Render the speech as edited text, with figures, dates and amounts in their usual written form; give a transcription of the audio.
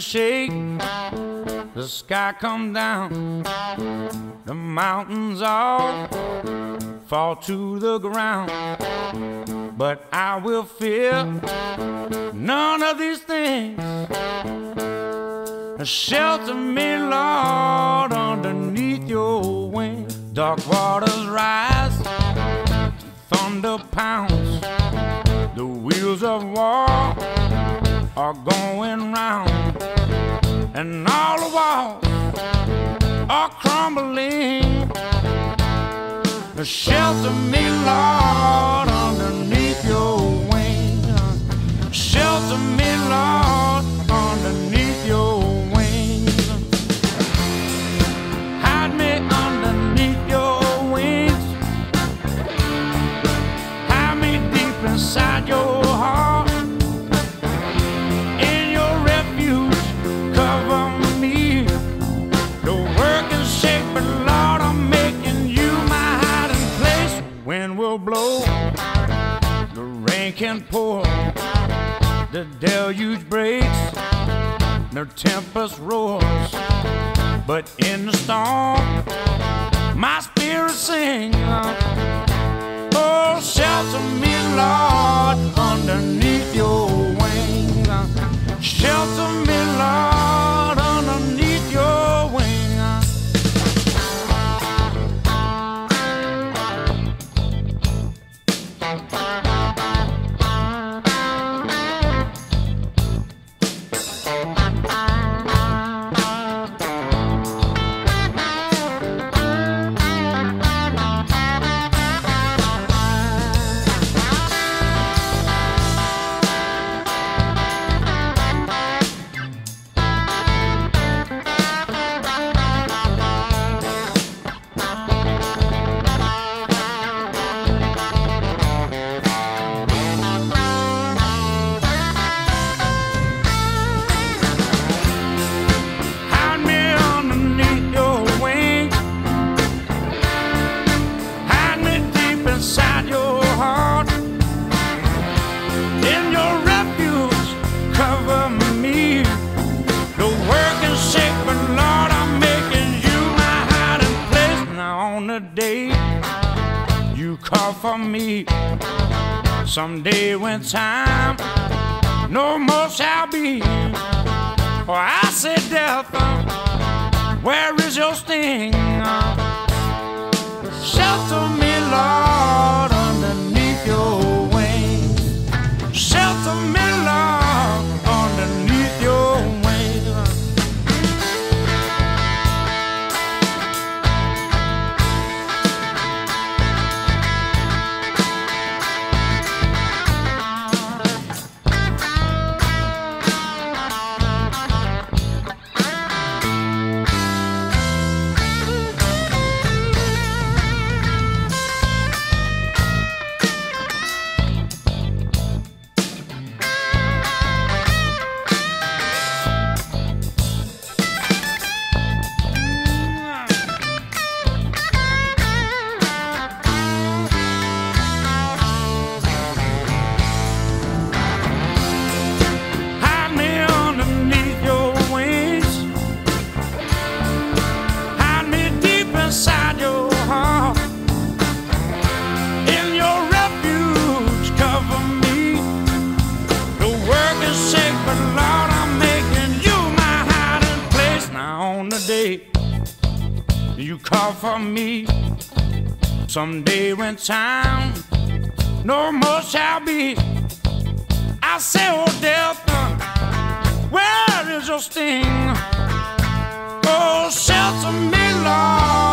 and shake, the sky come down, the mountains all fall to the ground. But I will fear none of these things. Shelter me, Lord, underneath your wing. Dark waters rise, thunder pounds, the wheels of war are going round, and all the walls are crumbling. Shelter me, Lord, underneath your wing. Shelter me, Lord, underneath your wing. Hide me underneath your wings. Hide me deep inside your heart. Blow, the rain can pour, the deluge breaks, the tempest roars, but in the storm my spirit sings. Oh, shelter me, Lord, underneath your wing. Shelter me, Lord, underneath your wing. Call for me someday when time no more shall be. For I say, death, where is your sting? Shelter me, Lord, underneath your wings. Shelter me, Lord, underneath your wings. You call for me someday when time no more shall be. I say, oh, death, where is your sting? Oh, shelter me, Lord.